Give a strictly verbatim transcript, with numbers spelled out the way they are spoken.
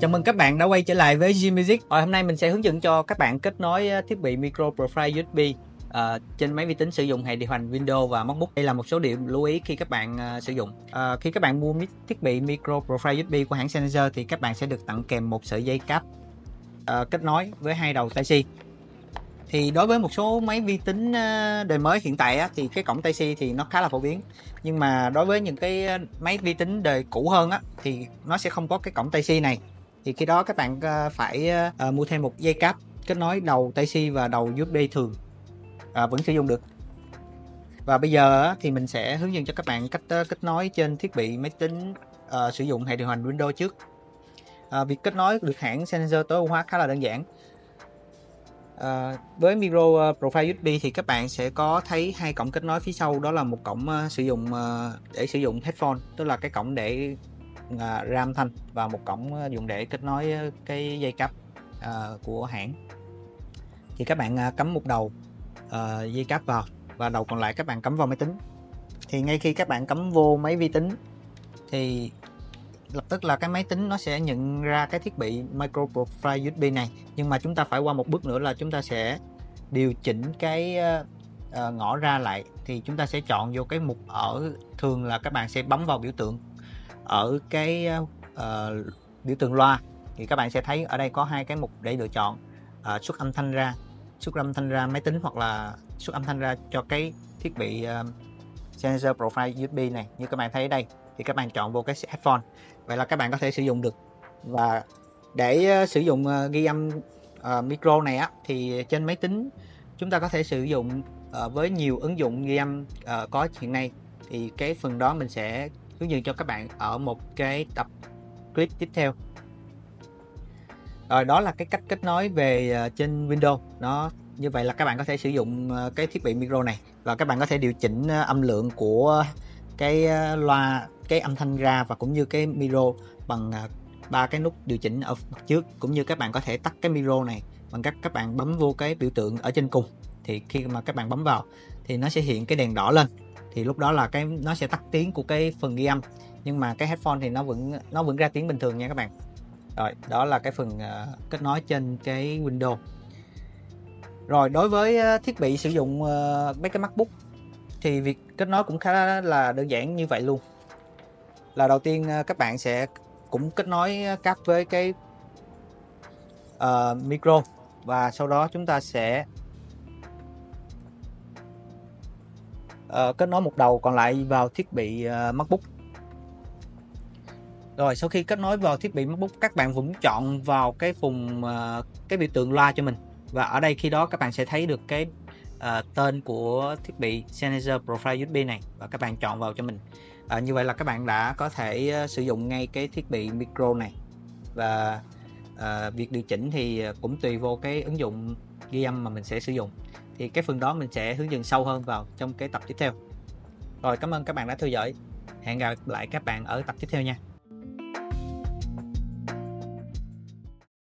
Chào mừng các bạn đã quay trở lại với G-Music. Hôm nay mình sẽ hướng dẫn cho các bạn kết nối thiết bị Micro Profile u ét bê uh, trên máy vi tính sử dụng hệ điều hành Windows và MacBook. Đây là một số điểm lưu ý khi các bạn uh, sử dụng. Uh, khi các bạn mua thiết bị Micro Profile u ét bê của hãng Sennheiser thì các bạn sẽ được tặng kèm một sợi dây cáp uh, kết nối với hai đầu Type-C. Thì đối với một số máy vi tính đời mới hiện tại á, thì cái cổng Type-C thì nó khá là phổ biến. Nhưng mà đối với những cái máy vi tính đời cũ hơn á, thì nó sẽ không có cái cổng Type-C này. Thì khi đó các bạn phải mua thêm một dây cáp kết nối đầu Type-C và đầu u ét bê thường à, vẫn sử dụng được. Và bây giờ thì mình sẽ hướng dẫn cho các bạn cách kết nối trên thiết bị máy tính à, sử dụng hệ điều hành Windows trước. à, Việc kết nối được hãng Sennheiser tối ưu hóa khá là đơn giản. À, với Micro Profile u ét bê thì các bạn sẽ có thấy hai cổng kết nối phía sau, đó là một cổng uh, sử dụng uh, để sử dụng headphone, tức là cái cổng để uh, ra âm thanh, và một cổng uh, dùng để kết nối uh, cái dây cáp uh, của hãng. Thì các bạn uh, cắm một đầu uh, dây cáp vào và đầu còn lại các bạn cắm vào máy tính. Thì ngay khi các bạn cắm vô máy vi tính thì lập tức là cái máy tính nó sẽ nhận ra cái thiết bị Micro Profile u ét bê này. Nhưng mà chúng ta phải qua một bước nữa là chúng ta sẽ điều chỉnh cái uh, ngõ ra lại. Thì chúng ta sẽ chọn vô cái mục ở, thường là các bạn sẽ bấm vào biểu tượng ở cái uh, biểu tượng loa. Thì các bạn sẽ thấy ở đây có hai cái mục để lựa chọn uh, xuất âm thanh ra, xuất âm thanh ra máy tính hoặc là xuất âm thanh ra cho cái thiết bị uh, Sennheiser Profile u ét bê này. Như các bạn thấy ở đây thì các bạn chọn vô cái headphone, vậy là các bạn có thể sử dụng được. Và để sử dụng ghi âm uh, micro này á, thì trên máy tính chúng ta có thể sử dụng uh, với nhiều ứng dụng ghi âm uh, có hiện nay. Thì cái phần đó mình sẽ hướng dẫn cho các bạn ở một cái tập clip tiếp theo. Rồi, đó là cái cách kết nối về uh, trên Windows. Nó như vậy là các bạn có thể sử dụng uh, cái thiết bị micro này, và các bạn có thể điều chỉnh uh, âm lượng của cái uh, loa, cái âm thanh ra và cũng như cái micro bằng ba cái nút điều chỉnh ở mặt trước, cũng như các bạn có thể tắt cái micro này bằng cách các bạn bấm vô cái biểu tượng ở trên cùng. Thì khi mà các bạn bấm vào thì nó sẽ hiện cái đèn đỏ lên, thì lúc đó là cái nó sẽ tắt tiếng của cái phần ghi âm, nhưng mà cái headphone thì nó vẫn nó vẫn ra tiếng bình thường nha các bạn. Rồi, đó là cái phần uh, kết nối trên cái Windows. Rồi, đối với uh, thiết bị sử dụng uh, mấy cái MacBook thì việc kết nối cũng khá là đơn giản như vậy luôn. Là đầu tiên các bạn sẽ cũng kết nối cáp với cái uh, micro, và sau đó chúng ta sẽ uh, kết nối một đầu còn lại vào thiết bị uh, MacBook. Rồi, sau khi kết nối vào thiết bị MacBook, các bạn vẫn chọn vào cái vùng uh, cái biểu tượng loa cho mình, và ở đây khi đó các bạn sẽ thấy được cái uh, tên của thiết bị Sennheiser Profile u ét bê này, và các bạn chọn vào cho mình. À, như vậy là các bạn đã có thể uh, sử dụng ngay cái thiết bị micro này. Và uh, việc điều chỉnh thì cũng tùy vô cái ứng dụng ghi âm mà mình sẽ sử dụng. Thì cái phần đó mình sẽ hướng dẫn sâu hơn vào trong cái tập tiếp theo. Rồi, cảm ơn các bạn đã theo dõi. Hẹn gặp lại các bạn ở tập tiếp theo nha.